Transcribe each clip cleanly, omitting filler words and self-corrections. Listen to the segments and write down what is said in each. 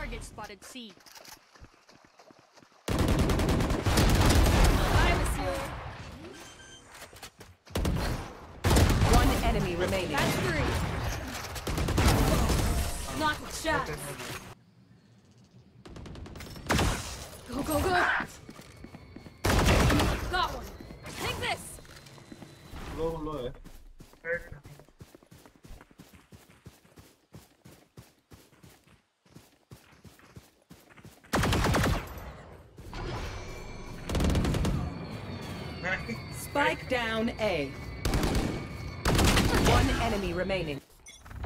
Target spotted C. Bye, monsieur. One enemy remaining. That's three. Not shot. Go, go, go. Got one. Take this. Low, low. Spike down A. One enemy remaining.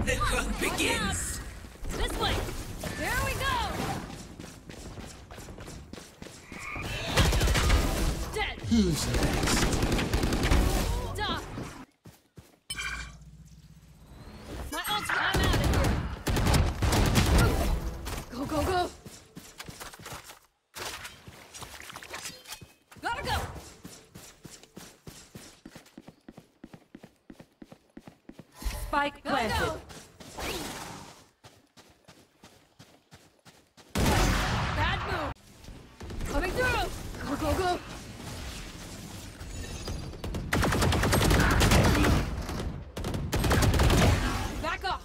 The hunt begins. This way. There we go. Dead. Who's next? Duh. My ult's I'm out of here. Go, go, go. Gotta go. Spike planted. No. Bad move. Coming through. Go, go, go. Back off.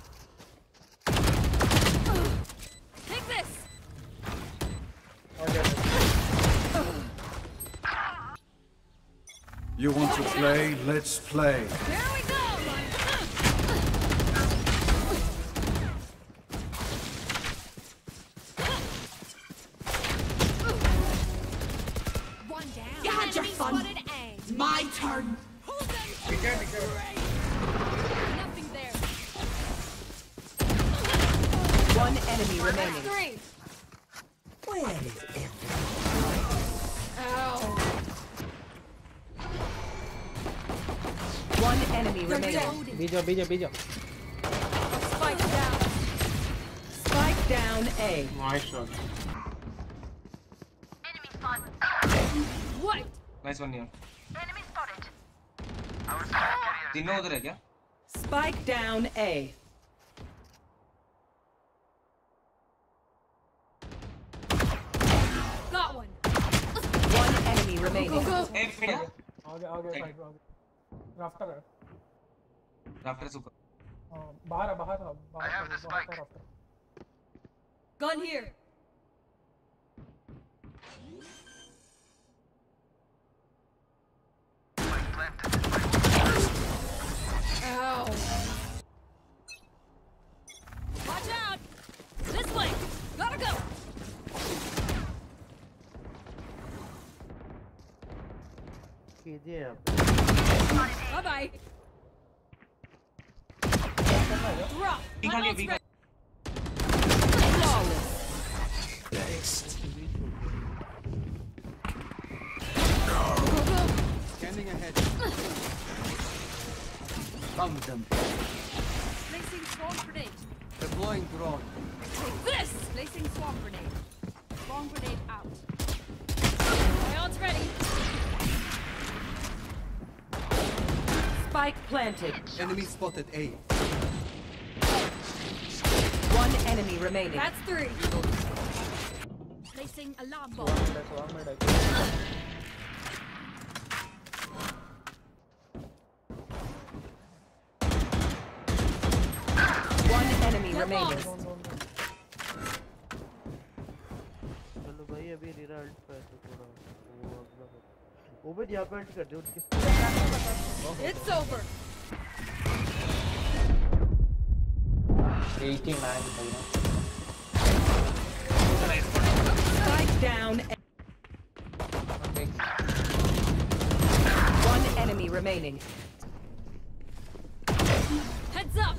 Take this. Okay. You want to play? Let's play. There we go. My turn. Hold them. Nothing there. One enemy remaining. Three. Where is it? Ow. One enemy remaining. Video. Spike down. Spike down A. Nice shot. Enemy spotted. What? Nice one, Leon. Enemy spotted. Dino udhar hai kya? Spike down A. Got one. One enemy remaining. Go. Rafter. Rafter super. Bahar. I have the spike. Gun here. Ow. Watch out! This way! Gotta go! Yeah. Bye-bye! Drop! Next! Standing ahead. Bomb them. Placing swamp grenade. Deploying drone. Take this! Placing swamp grenade. Long grenade out. My ult's ready. Spike planted. Enemy spotted A. One enemy remaining. That's three. Placing alarm bomb. Remaining. It's over. 89. Spike down. One enemy remaining. Heads up.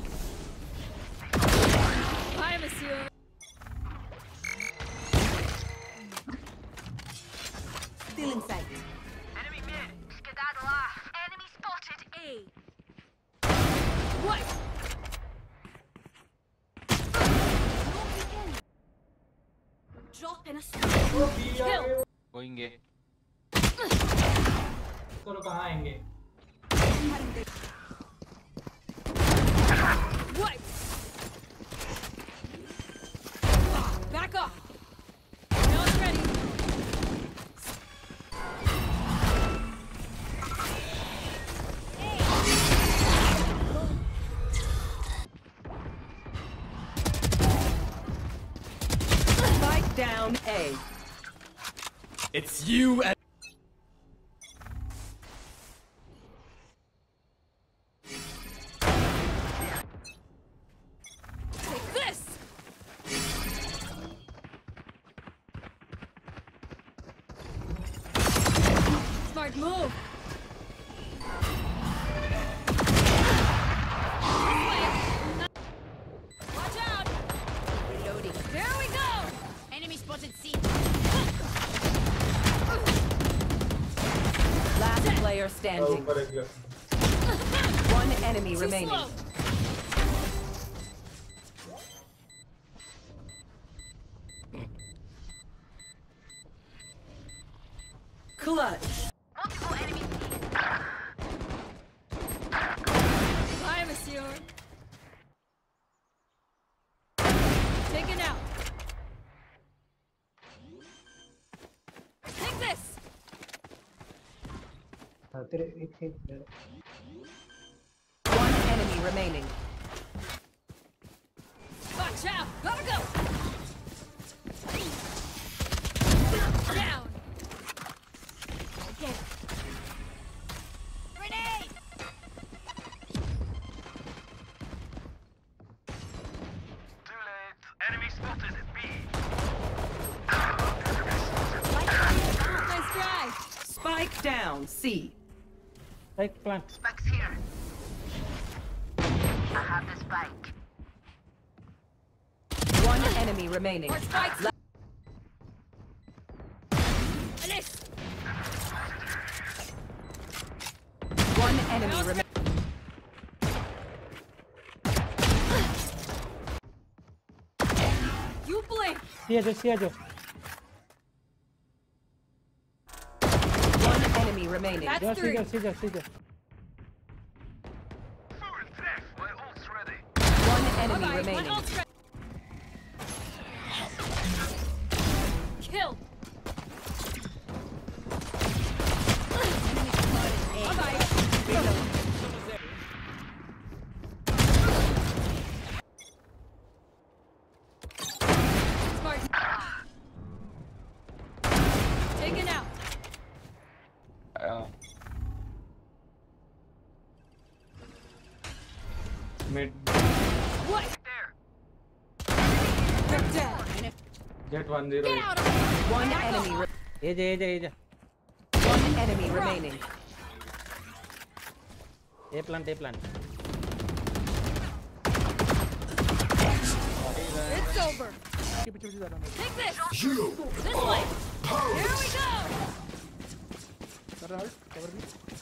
Hi, monsieur. Still in sight. Enemy mid. Skedadla. Enemy spotted A. What? Drop in a kill. Going A. Koro behind A. What? Back off! Now it's ready. Spike down A. It's you and... Move! Watch out! Reloading. There we go! Enemy spotted C. Last player standing. Oh, one enemy too remaining. Slow. Clutch. Taken out. Take this. One enemy remaining. Watch out! Gotta go. Down. Okay. Spike down, C. Spike plant. Spike's here. I have the spike. One enemy remaining. More spikes. One enemy remaining. You blink. See ya, Joe. Remaining. That's three. See ya. One enemy remaining. Kill. Mid. What? There. Get 1-0. Get out of here. One enemy remaining. A plant. It's over. Take this. You. This way. Here we go. Cover me.